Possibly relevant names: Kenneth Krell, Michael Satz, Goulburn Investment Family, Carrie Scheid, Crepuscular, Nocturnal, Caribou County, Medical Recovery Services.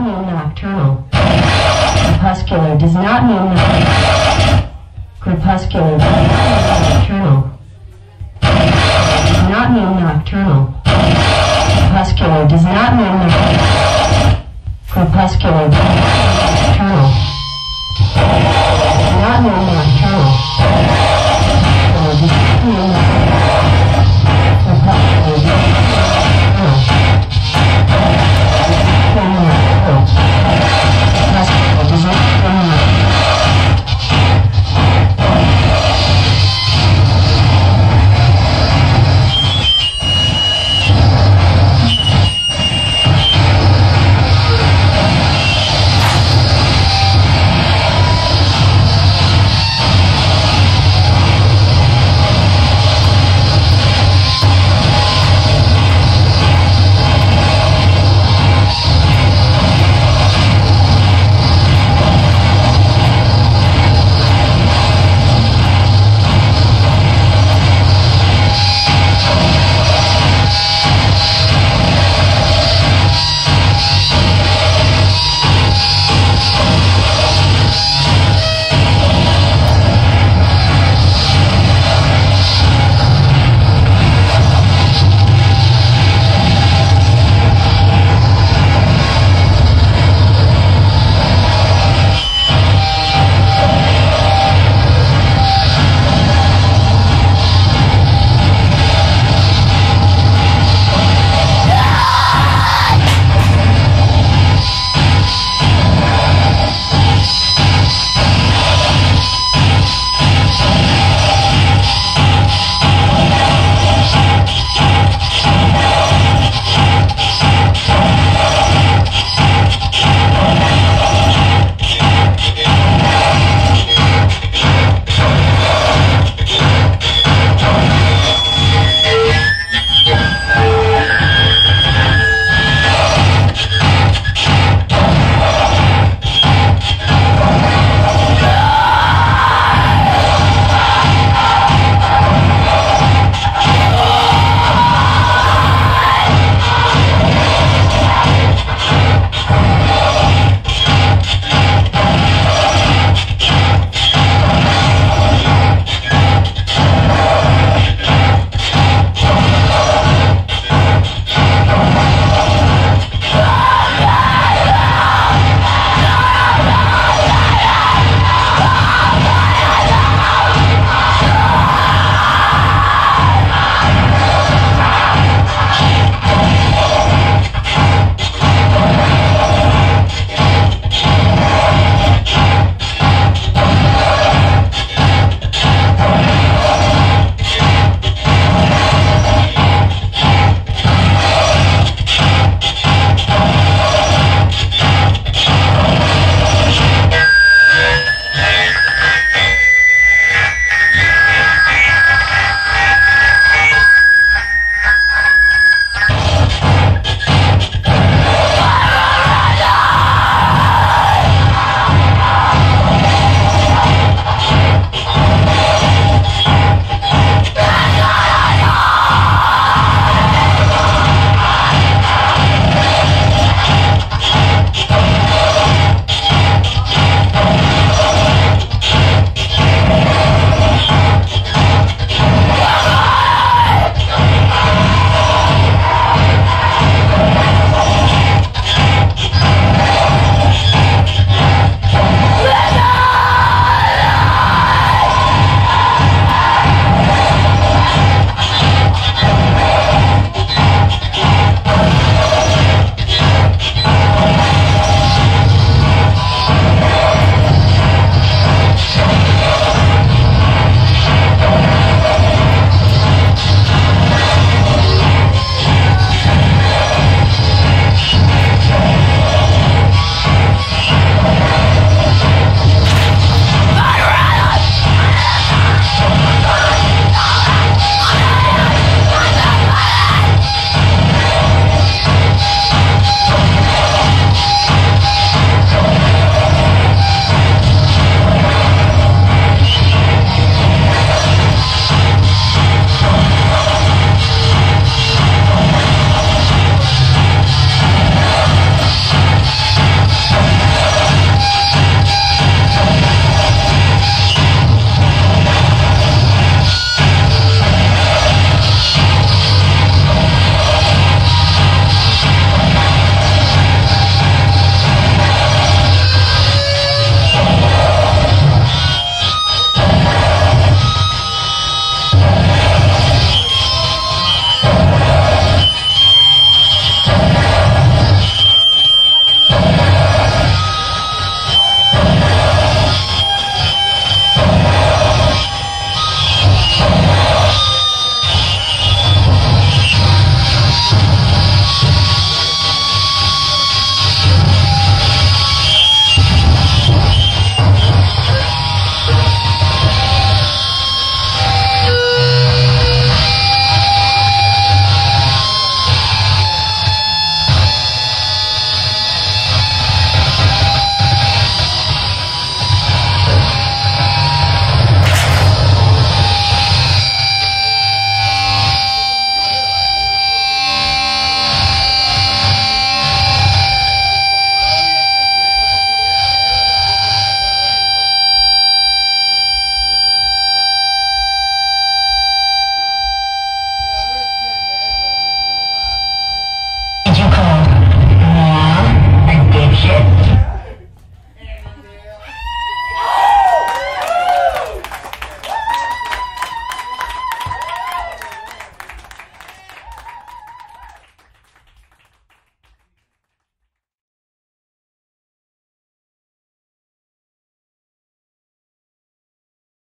not mean nocturnal. Crepuscular does not mean nocturnal. Crepuscular does not mean nocturnal. Does not mean nocturnal. Crepuscular does not mean nocturnal. Crepuscular does not mean nocturnal. Does not mean nocturnal.